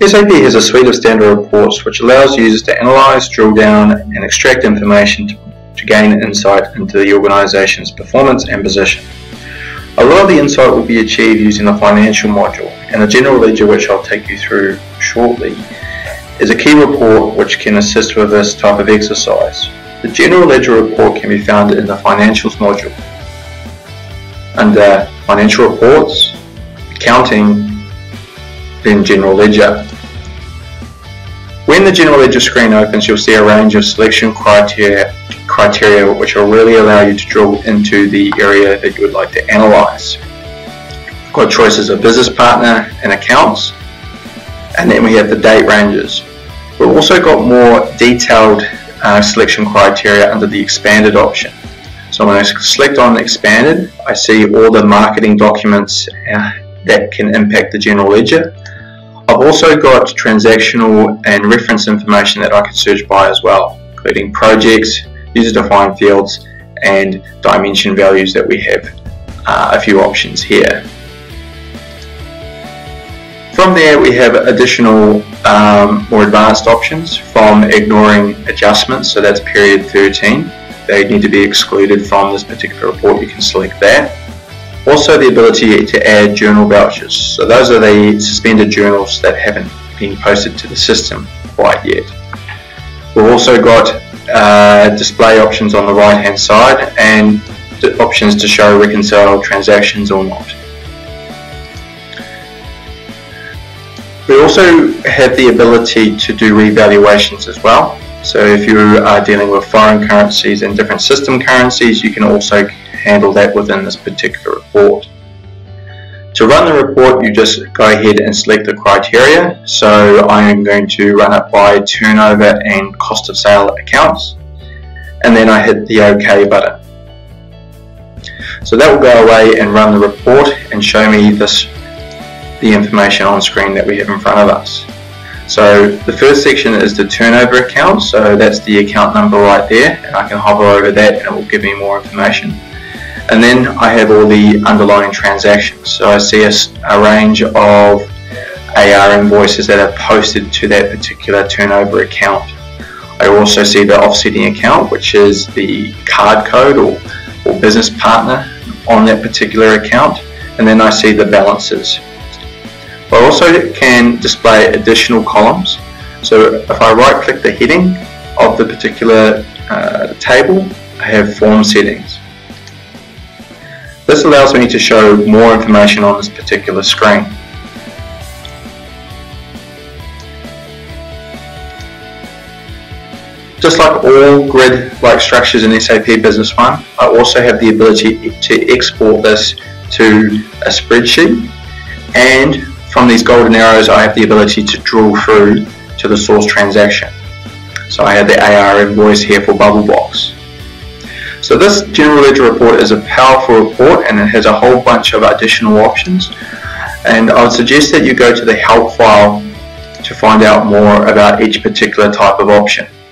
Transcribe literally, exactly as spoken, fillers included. S A P has a suite of standard reports which allows users to analyze, drill down and extract information to, to gain insight into the organization's performance and position. A lot of the insight will be achieved using the financial module, and the general ledger, which I'll take you through shortly, is a key report which can assist with this type of exercise. The general ledger report can be found in the financials module under financial reports, accounting, then general ledger. When the general ledger screen opens, you'll see a range of selection criteria criteria which will really allow you to drill into the area that you would like to analyze. We've got choices of business partner and accounts, and then we have the date ranges. We've also got more detailed uh, selection criteria under the expanded option. So when I select on expanded, I see all the marketing documents uh, that can impact the general ledger. I've also got transactional and reference information that I can search by as well, including projects, user-defined fields and dimension values that we have uh, a few options here. From there we have additional um, more advanced options, from ignoring adjustments, so that's period thirteen. They need to be excluded from this particular report, you can select that. Also the ability to add journal vouchers, so those are the suspended journals that haven't been posted to the system quite yet. We've also got Uh, display options on the right hand side and options to show reconciled transactions or not. We also have the ability to do revaluations as well, so if you are dealing with foreign currencies and different system currencies, you can also handle that within this particular report. To run the report, you just go ahead and select the criteria. So I am going to run it by turnover and cost of sale accounts, and then I hit the OK button. So that will go away and run the report and show me this, the information on screen that we have in front of us. So the first section is the turnover account, so that's the account number right there, and I can hover over that and it will give me more information. And then I have all the underlying transactions, so I see a, a range of A R invoices that are posted to that particular turnover account. I also see the offsetting account, which is the card code or, or business partner on that particular account, and then I see the balances. I also can display additional columns, so if I right click the heading of the particular uh, table, I have form settings. This allows me to show more information on this particular screen. Just like all grid-like structures in S A P Business One, I also have the ability to export this to a spreadsheet, and from these golden arrows I have the ability to drill through to the source transaction. So I have the A R invoice here for Bubble Box. So this general ledger report is a powerful report, and it has a whole bunch of additional options, and I would suggest that you go to the help file to find out more about each particular type of option.